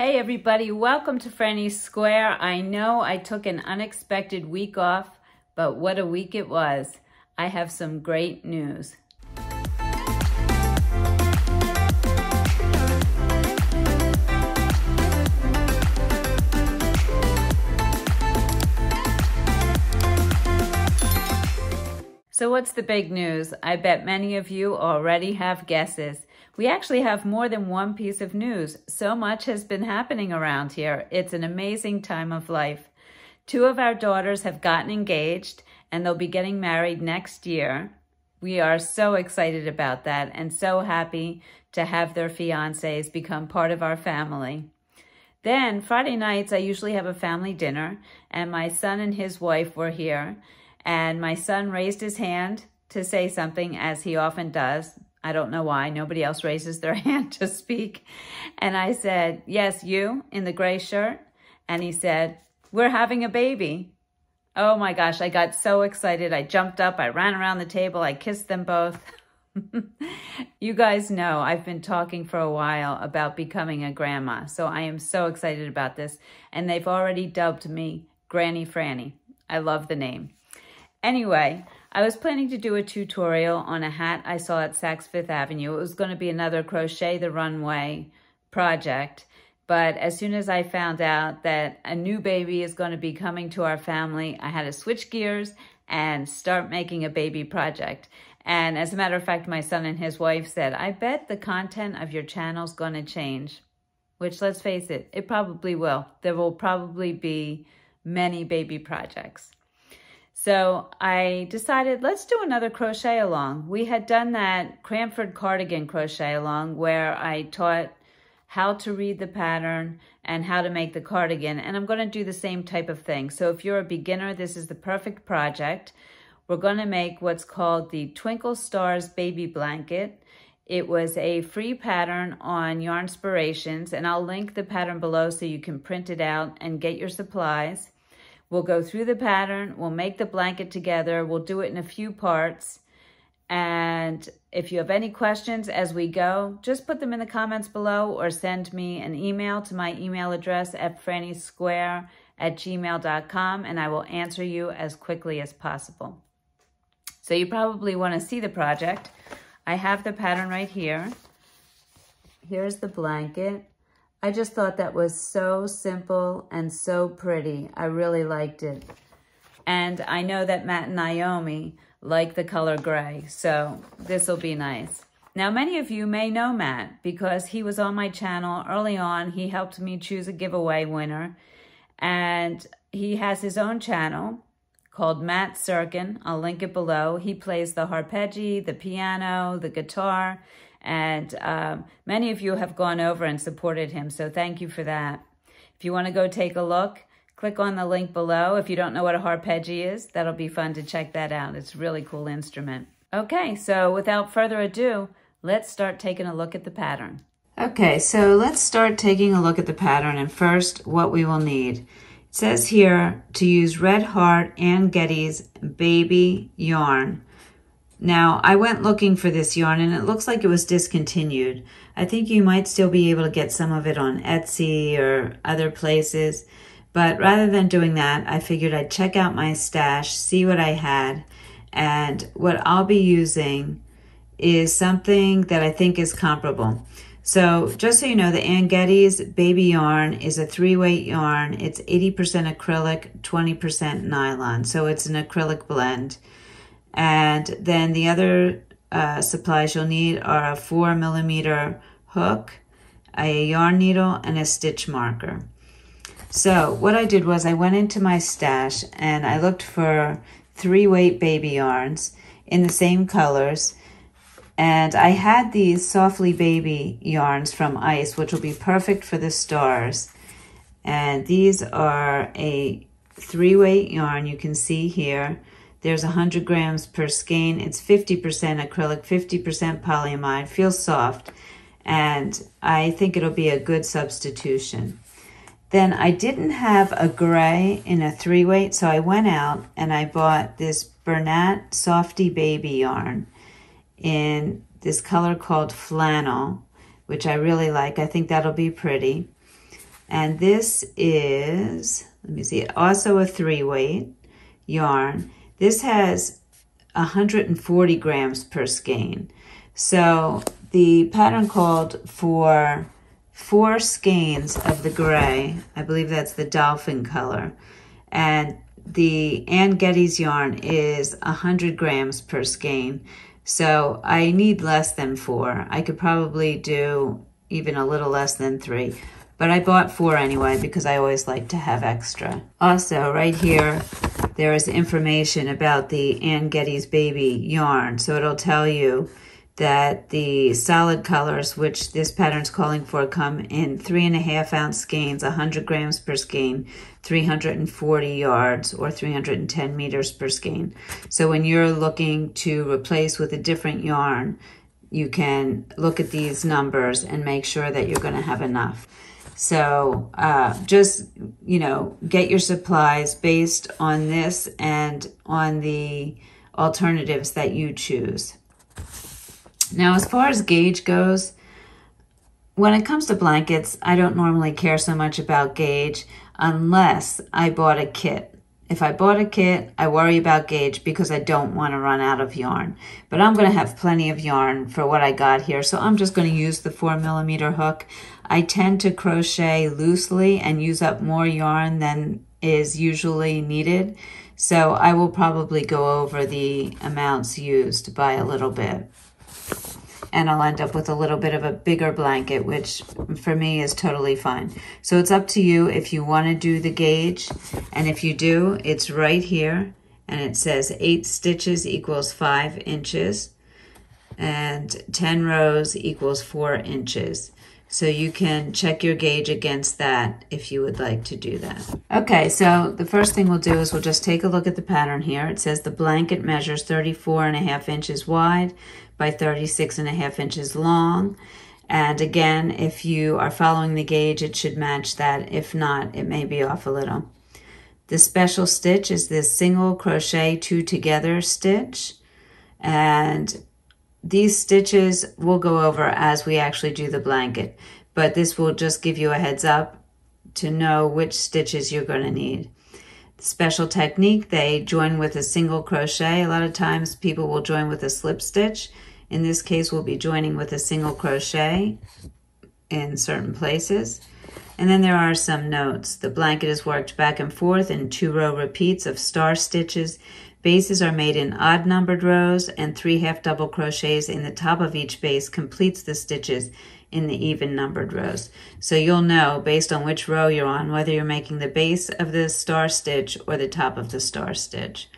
Hey everybody, welcome to Franny's Square. I know I took an unexpected week off, but what a week it was. I have some great news. So what's the big news? I bet many of you already have guesses. We actually have more than one piece of news. So much has been happening around here. It's an amazing time of life. Two of our daughters have gotten engaged and they'll be getting married next year. We are so excited about that and so happy to have their fiancés become part of our family. Then Friday nights, I usually have a family dinner and my son and his wife were here. And my son raised his hand to say something, as he often does. I don't know why. Nobody else raises their hand to speak. And I said, yes, you in the gray shirt. And he said, we're having a baby. Oh my gosh, I got so excited. I jumped up. I ran around the table. I kissed them both. You guys know I've been talking for a while about becoming a grandma. So I am so excited about this. And they've already dubbed me Granny Franny. I love the name. Anyway, I was planning to do a tutorial on a hat I saw at Saks Fifth Avenue. It was going to be another Crochet the Runway project. But as soon as I found out that a new baby is going to be coming to our family, I had to switch gears and start making a baby project. And as a matter of fact, my son and his wife said, I bet the content of your channel is going to change. Which, let's face it, it probably will. There will probably be many baby projects. So I decided, let's do another crochet along. We had done that Cranford cardigan crochet along where I taught how to read the pattern and how to make the cardigan. And I'm going to do the same type of thing. So if you're a beginner, this is the perfect project. We're going to make what's called the Twinkle Stars Baby Blanket. It was a free pattern on Yarnspirations, and I'll link the pattern below so you can print it out and get your supplies. We'll go through the pattern, we'll make the blanket together, we'll do it in a few parts. And if you have any questions as we go, just put them in the comments below or send me an email to my email address at frannysquare@gmail.com and I will answer you as quickly as possible. So you probably want to see the project. I have the pattern right here. Here's the blanket. I just thought that was so simple and so pretty. I really liked it. And I know that Matt and Naomi like the color gray, so this will be nice. Now, many of you may know Matt because he was on my channel early on. He helped me choose a giveaway winner. And he has his own channel called Matt Sirkin. I'll link it below. He plays the harpeggi, the piano, the guitar. And many of you have gone over and supported him, so thank you for that. If you want to go take a look, click on the link below. If you don't know what a harpeggi is, that'll be fun to check that out. It's a really cool instrument. Okay, so without further ado, let's start taking a look at the pattern. Okay, so let's start taking a look at the pattern, and first, what we will need. It says here to use Red Heart and Getty's baby yarn. Now, I went looking for this yarn, and it looks like it was discontinued. I think you might still be able to get some of it on Etsy or other places. But rather than doing that, I figured I'd check out my stash, see what I had. And what I'll be using is something that I think is comparable. So just so you know, the Getty's baby yarn is a 3-weight yarn. It's 80% acrylic, 20% nylon. So it's an acrylic blend. And then the other supplies you'll need are a 4mm hook, a yarn needle, and a stitch marker. So what I did was I went into my stash and I looked for 3-weight baby yarns in the same colors. And I had these Softly Baby yarns from Ice, which will be perfect for the stars. And these are a 3-weight yarn, you can see here. There's 100 grams per skein. It's 50% acrylic, 50% polyamide, feels soft, and I think it'll be a good substitution. Then I didn't have a gray in a 3-weight, so I went out and I bought this Bernat Softee Baby yarn in this color called Flannel, which I really like. I think that'll be pretty. And this is, let me see, also a 3-weight yarn. This has 140 grams per skein. So the pattern called for 4 skeins of the gray. I believe that's the dolphin color. And the Ann Getty's yarn is 100 grams per skein. So I need less than 4. I could probably do even a little less than 3. But I bought 4 anyway because I always like to have extra. Also, right here, there is information about the Ann Getty's baby yarn. So it'll tell you that the solid colors, which this pattern's calling for, come in 3.5-ounce skeins, 100 grams per skein, 340 yards, or 310 meters per skein. So when you're looking to replace with a different yarn, you can look at these numbers and make sure that you're gonna have enough. So just, you know, get your supplies based on this and on the alternatives that you choose. Now, as far as gauge goes, when it comes to blankets, I don't normally care so much about gauge unless I bought a kit. If I bought a kit, I worry about gauge because I don't want to run out of yarn. But I'm going to have plenty of yarn for what I got here, so I'm just going to use the 4mm hook. I tend to crochet loosely and use up more yarn than is usually needed, so I will probably go over the amounts used by a little bit. And I'll end up with a little bit of a bigger blanket, which for me is totally fine. So it's up to you if you want to do the gauge. And if you do, it's right here. And it says 8 stitches equals 5 inches. And 10 rows equals 4 inches. So you can check your gauge against that if you would like to do that. Okay, so the first thing we'll do is we'll just take a look at the pattern here. It says the blanket measures 34.5 inches wide by 36.5 inches long. And again, if you are following the gauge, it should match that. If not, it may be off a little. The special stitch is this single crochet 2 together stitch. And these stitches we'll go over as we actually do the blanket, but this will just give you a heads up to know which stitches you're going to need. Special technique, they join with a single crochet. A lot of times people will join with a slip stitch. In this case, we'll be joining with a single crochet in certain places. And then there are some notes. The blanket is worked back and forth in 2-row repeats of star stitches. Bases are made in odd-numbered rows, and 3 half-double crochets in the top of each base completes the stitches in the even-numbered rows. So you'll know, based on which row you're on, whether you're making the base of the star stitch or the top of the star stitch.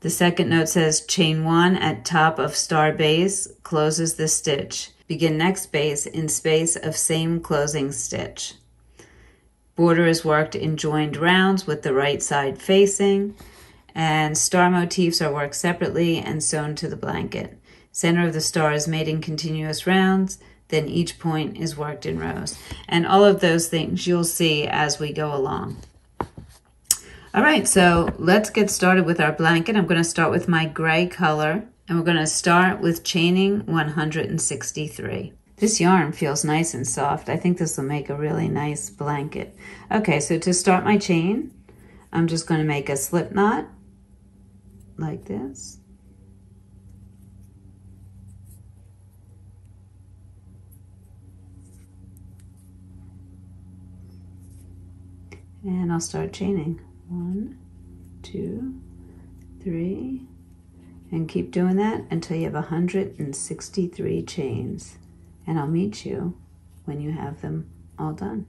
The second note says, chain 1 at top of star base closes the stitch. Begin next base in space of same closing stitch. Border is worked in joined rounds with the right side facing. And star motifs are worked separately and sewn to the blanket. Center of the star is made in continuous rounds, then each point is worked in rows. And all of those things you'll see as we go along. All right, so let's get started with our blanket. I'm going to start with my gray color, and we're going to start with chaining 163. This yarn feels nice and soft. I think this will make a really nice blanket. Okay, so to start my chain, I'm just going to make a slip knot like this. And I'll start chaining. 1, 2, 3, and keep doing that until you have 163 chains. And I'll meet you when you have them all done.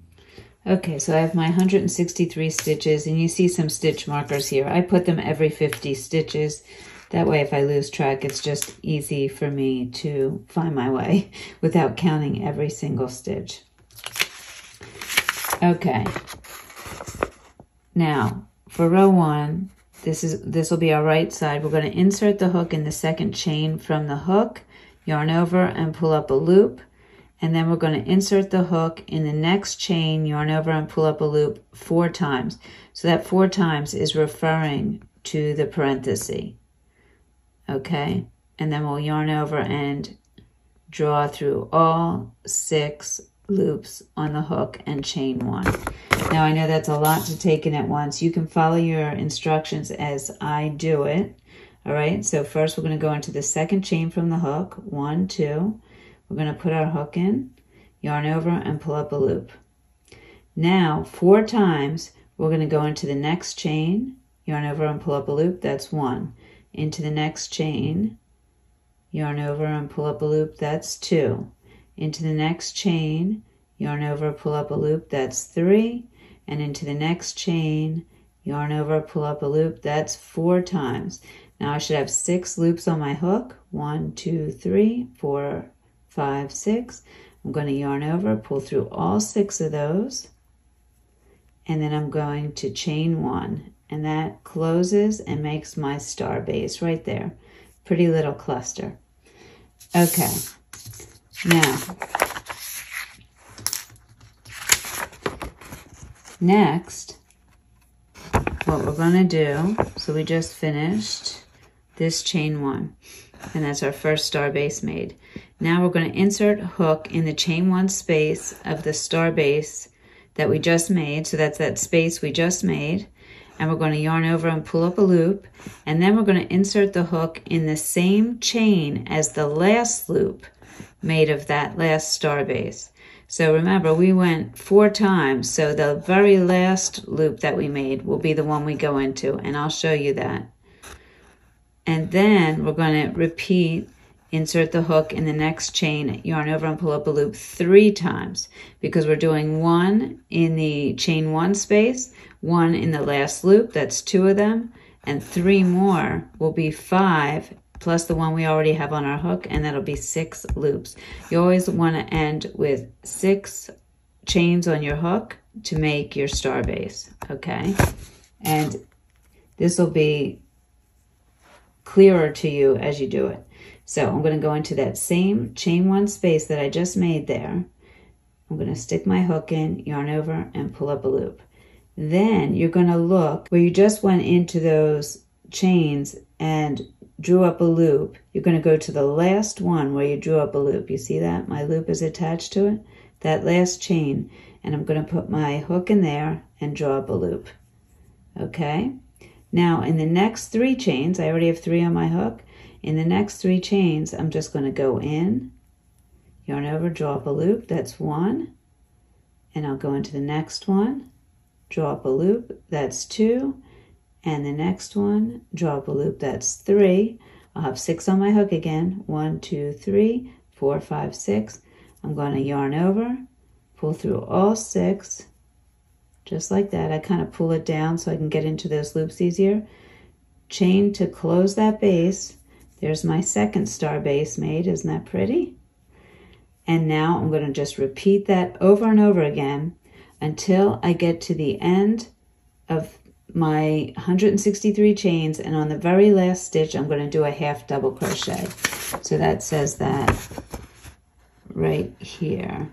Okay, so I have my 163 stitches, and you see some stitch markers here. I put them every 50 stitches. That way, if I lose track, it's just easy for me to find my way without counting every single stitch. Okay. Now, for row 1, this will be our right side. We're going to insert the hook in the second chain from the hook, yarn over, and pull up a loop. And then we're going to insert the hook in the next chain, yarn over, and pull up a loop 4 times. So that 4 times is referring to the parenthesis. Okay, and then we'll yarn over and draw through all 6 loops on the hook and chain one. Now I know that's a lot to take in at once. You can follow your instructions as I do it. All right, so first we're going to go into the second chain from the hook, 1, 2. We're going to put our hook in, yarn over, and pull up a loop. Now 4 times we're going to go into the next chain, yarn over and pull up a loop, that's 1. Into the next chain, yarn over and pull up a loop, that's 2. Into the next chain, yarn over, pull up a loop, that's 3. And into the next chain, yarn over, pull up a loop, that's 4 times. Now I should have 6 loops on my hook, 1, 2, 3, 4, 5, 6. I'm going to yarn over, pull through all 6 of those, and then I'm going to chain 1, and that closes and makes my star base right there. Pretty little cluster. Okay, now next what we're going to do, so we just finished this chain 1, and that's our first star base made. Now we're going to insert hook in the chain 1 space of the star base that we just made, so that's that space we just made, and we're going to yarn over and pull up a loop, and then we're going to insert the hook in the same chain as the last loop made of that last star base. So remember, we went 4 times, so the very last loop that we made will be the one we go into, and I'll show you that. And then we're going to repeat, insert the hook in the next chain, yarn over and pull up a loop 3 times, because we're doing 1 in the chain 1 space, 1 in the last loop, that's 2 of them, and 3 more will be 5, plus the one we already have on our hook, and that'll be 6 loops. You always want to end with 6 chains on your hook to make your star base, okay? And this will be clearer to you as you do it. So I'm going to go into that same chain 1 space that I just made there. I'm going to stick my hook in, yarn over, and pull up a loop. Then you're going to look where you just went into those chains and drew up a loop. You're going to go to the last one where you drew up a loop. You see that? My loop is attached to it, that last chain. And I'm going to put my hook in there and draw up a loop. Okay? Now in the next 3 chains, I already have 3 on my hook. In the next 3 chains, I'm just going to go in, yarn over, draw up a loop, that's 1. And I'll go into the next one, draw up a loop, that's 2. And the next one, draw up a loop, that's 3. I'll have 6 on my hook again, 1, 2, 3, 4, 5, 6. I'm going to yarn over, pull through all 6. Just like that. I kind of pull it down so I can get into those loops easier. Chain to close that base. There's my second star base made. Isn't that pretty? And now I'm going to just repeat that over and over again until I get to the end of my 163 chains, and on the very last stitch I'm going to do a half double crochet. So that says that right here.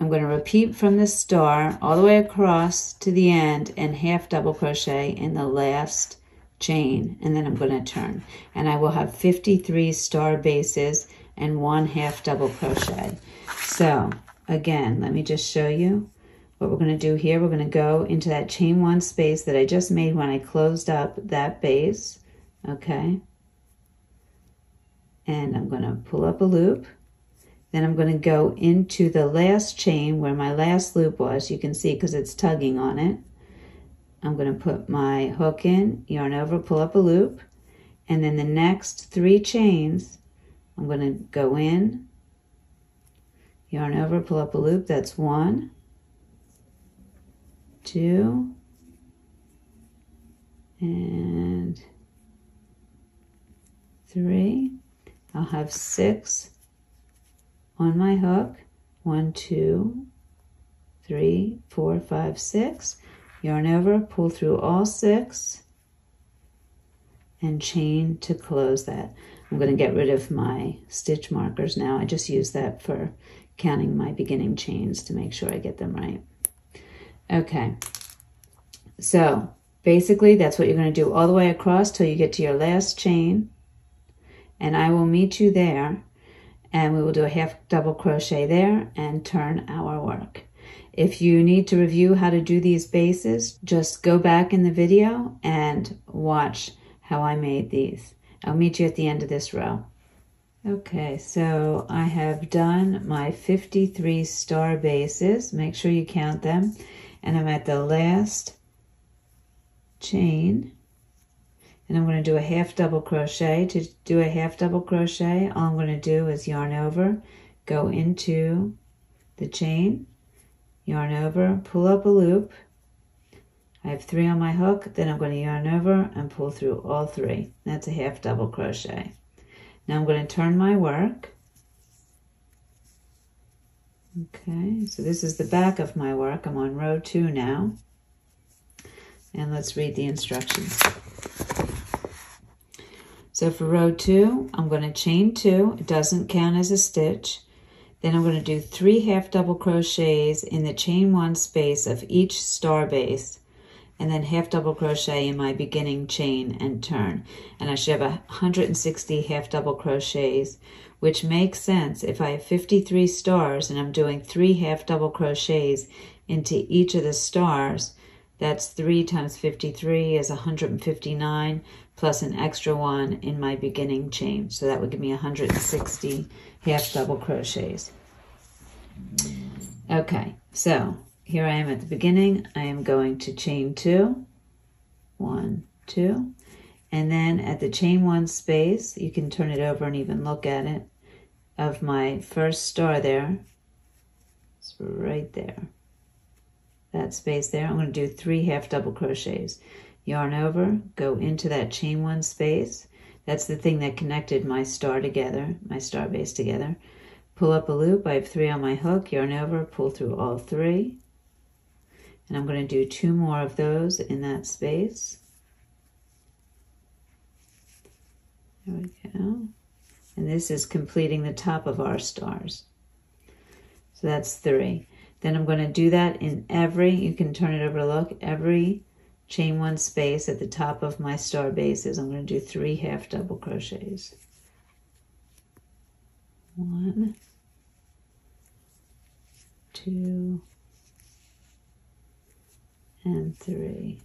I'm going to repeat from the star all the way across to the end and half double crochet in the last chain, and then I'm going to turn, and I will have 53 star bases and 1 half double crochet. So again, let me just show you what we're going to do here. We're going to go into that chain 1 space that I just made when I closed up that base, okay, and I'm going to pull up a loop. Then I'm going to go into the last chain where my last loop was. You can see because it's tugging on it. I'm going to put my hook in, yarn over, pull up a loop. And then the next 3 chains, I'm going to go in, yarn over, pull up a loop. That's 1, 2, and 3. I'll have 6. On my hook, 1, 2, 3, 4, 5, 6, yarn over, pull through all 6, and chain to close that. I'm going to get rid of my stitch markers now. I just use that for counting my beginning chains to make sure I get them right. Okay, so basically that's what you're going to do all the way across till you get to your last chain, and I will meet you there. and we will do a half double crochet there and turn our work. If you need to review how to do these bases, just go back in the video and watch how I made these. I'll meet you at the end of this row. Okay, so I have done my 53 star bases. Make sure you count them. And I'm at the last chain. And I'm going to do a half double crochet. To do a half double crochet, all I'm going to do is yarn over, go into the chain, yarn over, pull up a loop. I have 3 on my hook, then I'm going to yarn over and pull through all 3. That's a half double crochet. Now I'm going to turn my work. Okay, so this is the back of my work. I'm on row 2 now. And let's read the instructions. So for row 2, I'm going to chain 2. It doesn't count as a stitch. Then I'm going to do 3 half double crochets in the chain 1 space of each star base, and then half double crochet in my beginning chain and turn. And I should have 160 half double crochets, which makes sense if I have 53 stars and I'm doing 3 half double crochets into each of the stars. That's 3 times 53 is 159 plus an extra 1 in my beginning chain. So that would give me 160 half double crochets. Okay, so here I am at the beginning. I am going to chain 2, 1, 2, and then at the chain 1 space, you can turn it over and even look at it, of my first star there. It's right there. That space there, I'm going to do 3 half double crochets. Yarn over, go into that chain 1 space. That's the thing that connected my star together, my star base together. Pull up a loop, I have 3 on my hook, yarn over, pull through all 3. And I'm going to do 2 more of those in that space. There we go. And this is completing the top of our stars. So that's 3. Then I'm going to do that in every, you can turn it over to look, every chain 1 space at the top of my star bases. I'm going to do 3 half double crochets. 1, 2, and 3.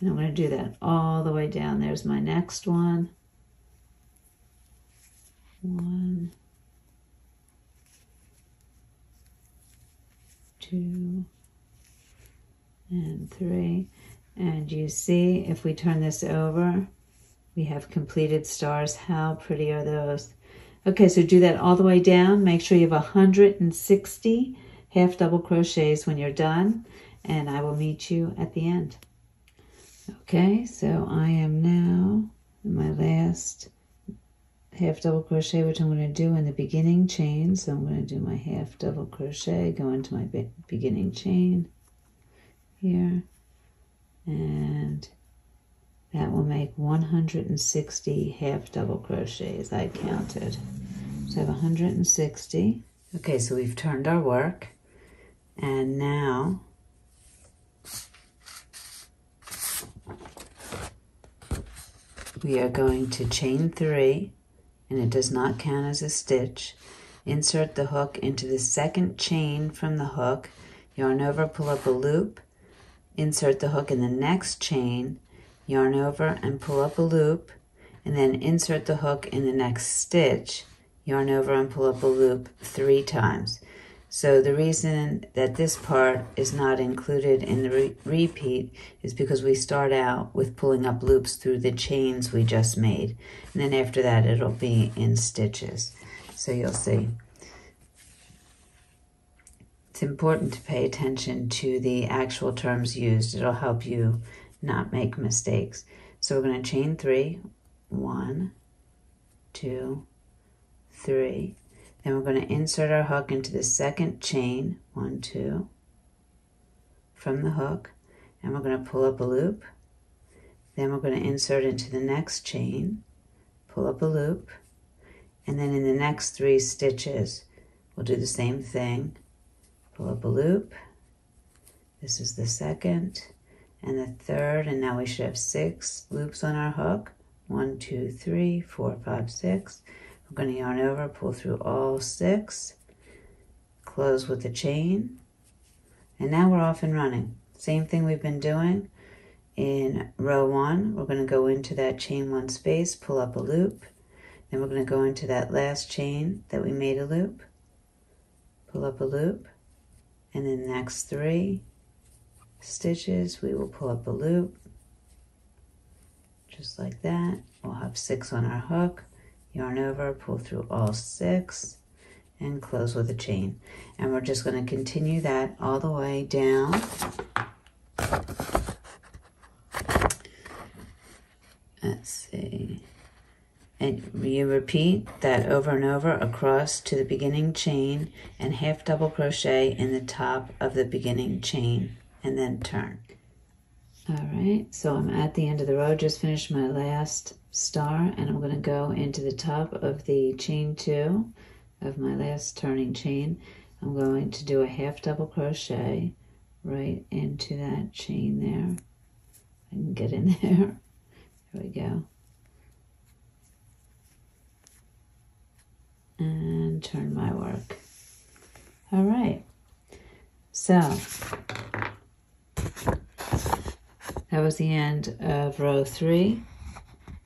And I'm going to do that all the way down. There's my next one. 1, 2, and 3. And you see, if we turn this over, we have completed stars. How pretty are those? Okay, so do that all the way down. Make sure you have 160 half double crochets when you're done, and I will meet you at the end. Okay, so I am now in my last half double crochet, which I'm going to do in the beginning chain. So I'm going to do my half double crochet, go into my beginning chain here, and that will make 160 half double crochets. I counted. So I have 160. Okay, so we've turned our work. And now we are going to chain 3, and it does not count as a stitch. Insert the hook into the second chain from the hook. Yarn over, pull up a loop. Insert the hook in the next chain. Yarn over and pull up a loop, and then insert the hook in the next stitch, yarn over and pull up a loop 3 times. So the reason that this part is not included in the repeat is because we start out with pulling up loops through the chains we just made, and then after that it'll be in stitches. So you'll see. It's important to pay attention to the actual terms used. It'll help you not make mistakes. So we're going to chain 3, 1, 2, 3. Then we're going to insert our hook into the second chain, 1, 2, from the hook, and we're going to pull up a loop. Then we're going to insert into the next chain, pull up a loop, and then in the next 3 stitches, we'll do the same thing. Pull up a loop. This is the second and the third, and now we should have 6 loops on our hook. 1, 2, 3, 4, 5, 6. I'm going to yarn over, pull through all six, close with the chain, and now we're off and running. Same thing we've been doing in row one. We're going to go into that chain one space, pull up a loop, then we're going to go into that last chain that we made a loop, pull up a loop, and then the next three stitches we will pull up a loop, just like that. We'll have six on our hook, yarn over, pull through all six, and close with a chain. And we're just going to continue that all the way down and you repeat that over and over across to the beginning chain and half double crochet in the top of the beginning chain and then turn. All right, so I'm at the end of the row, just finished my last star, and I'm going to go into the top of the chain two of my last turning chain. I'm going to do a half double crochet right into that chain there. I can get in there. There we go. And turn my work. All right. So that was the end of row three.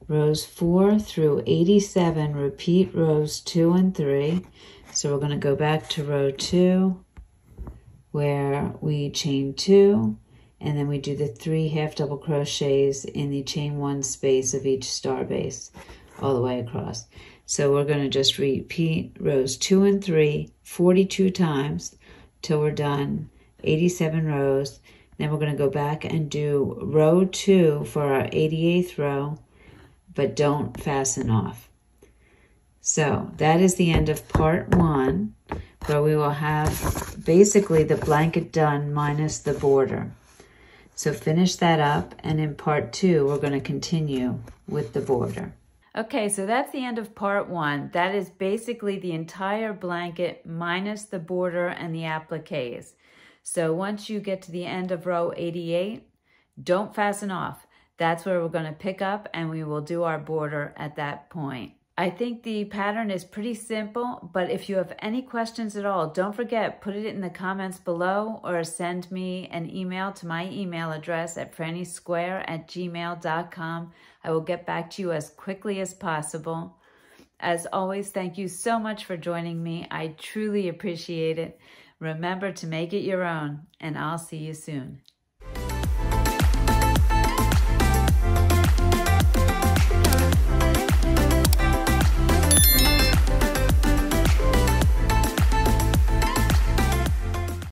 Rows 4 through 87, repeat rows 2 and 3. So we're going to go back to row 2 where we chain 2 and then we do the 3 half double crochets in the chain 1 space of each star base all the way across. So we're going to just repeat rows 2 and 3 42 times till we're done 87 rows. Then we're going to go back and do row 2 for our 88th row, but don't fasten off. So that is the end of part one, where we will have basically the blanket done minus the border. So finish that up, and in part two, we're going to continue with the border. Okay, so that's the end of part one. That is basically the entire blanket minus the border and the appliques. So once you get to the end of row 88, don't fasten off. That's where we're going to pick up and we will do our border at that point. I think the pattern is pretty simple, but if you have any questions at all, don't forget, put it in the comments below or send me an email to my email address at frannysquare@gmail.com. I will get back to you as quickly as possible. As always, thank you so much for joining me. I truly appreciate it. Remember to make it your own, and I'll see you soon.